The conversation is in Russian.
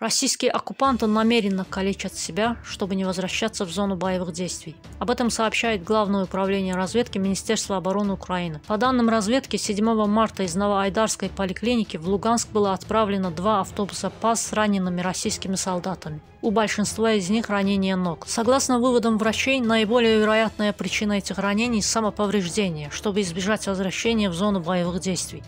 Российские оккупанты намеренно калечат себя, чтобы не возвращаться в зону боевых действий. Об этом сообщает Главное управление разведки Министерства обороны Украины. По данным разведки, 7 марта из Новоайдарской поликлиники в Луганск было отправлено 2 автобуса ПАЗ с ранеными российскими солдатами. У большинства из них ранения ног. Согласно выводам врачей, наиболее вероятная причина этих ранений – самоповреждение, чтобы избежать возвращения в зону боевых действий.